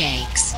shakes.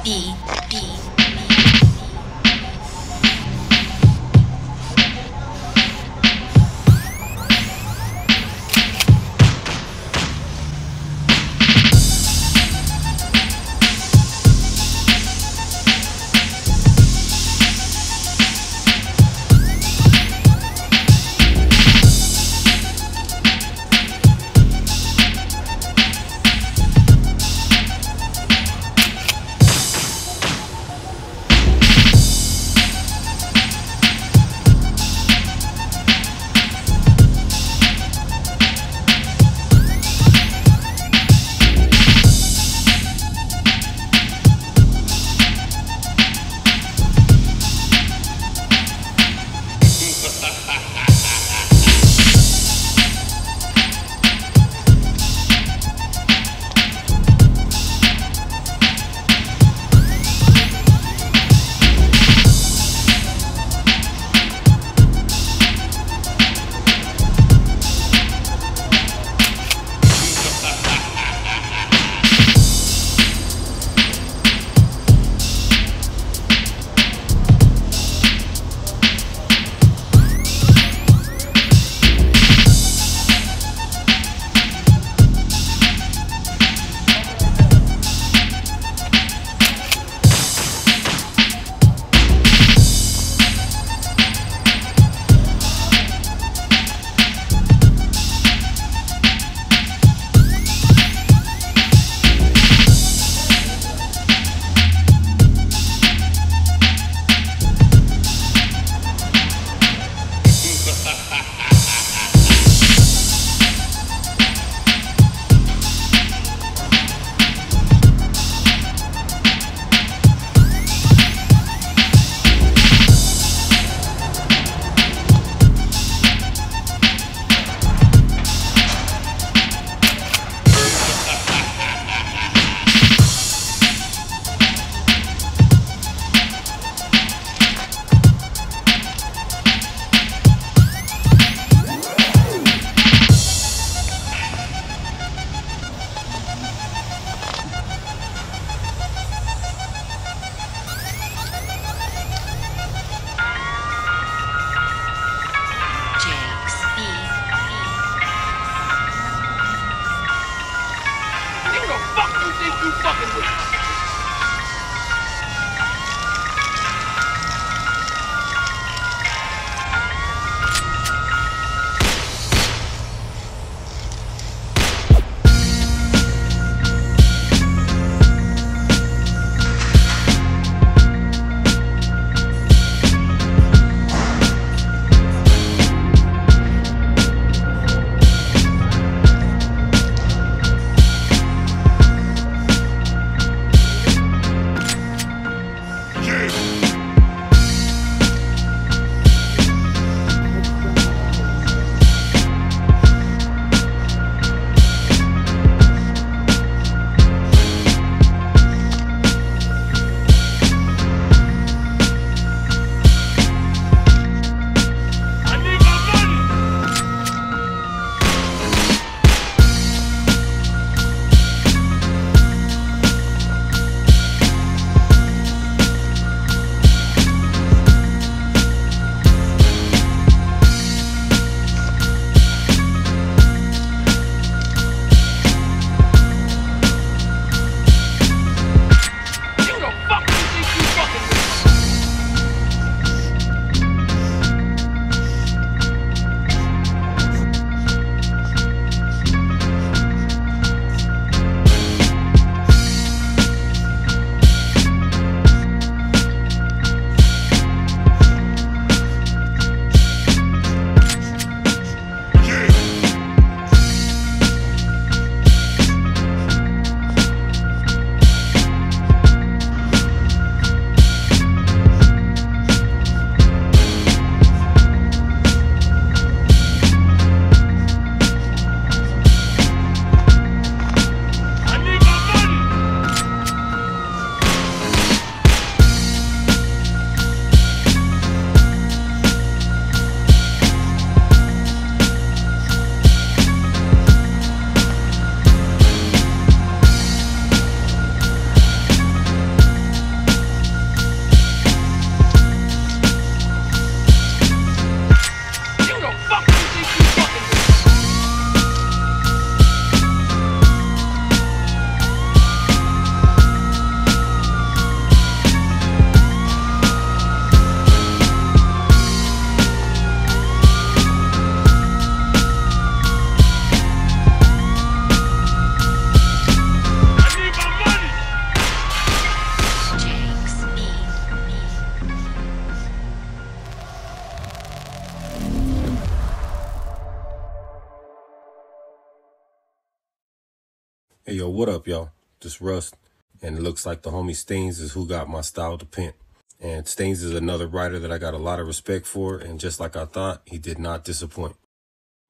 Hey yo, what up y'all? This Rust, and it looks like the homie Stainz is who got my style to pimp. And Stainz is another writer that I got a lot of respect for, and just like I thought, he did not disappoint.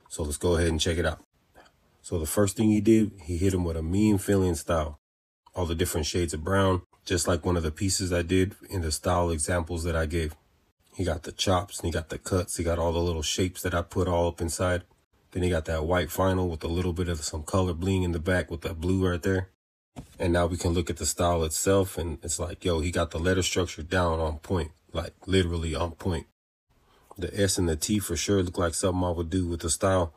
So let's go ahead and check it out. So the first thing he did, he hit him with a mean feeling style. All the different shades of brown, just like one of the pieces I did in the style examples that I gave. He got the chops, and he got the cuts, he got all the little shapes that I put all up inside. Then he got that white final with a little bit of some color bling in the back with that blue right there. And now we can look at the style itself, and it's like, yo, he got the letter structure down on point, like literally on point. The S and the T for sure look like something I would do with the style.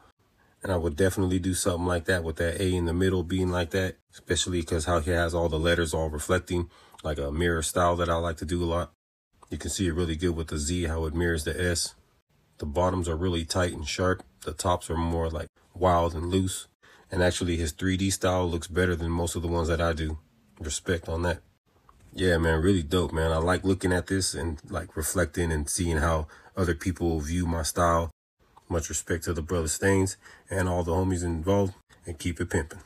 And I would definitely do something like that with that A in the middle being like that, especially because how he has all the letters all reflecting, like a mirror style that I like to do a lot. You can see it really good with the Z, how it mirrors the S. The bottoms are really tight and sharp. The tops are more like wild and loose. And actually his 3D style looks better than most of the ones that I do. Respect on that. Yeah, man, really dope, man. I like looking at this and like reflecting and seeing how other people view my style. Much respect to the brother Stainz and all the homies involved, and keep it pimping.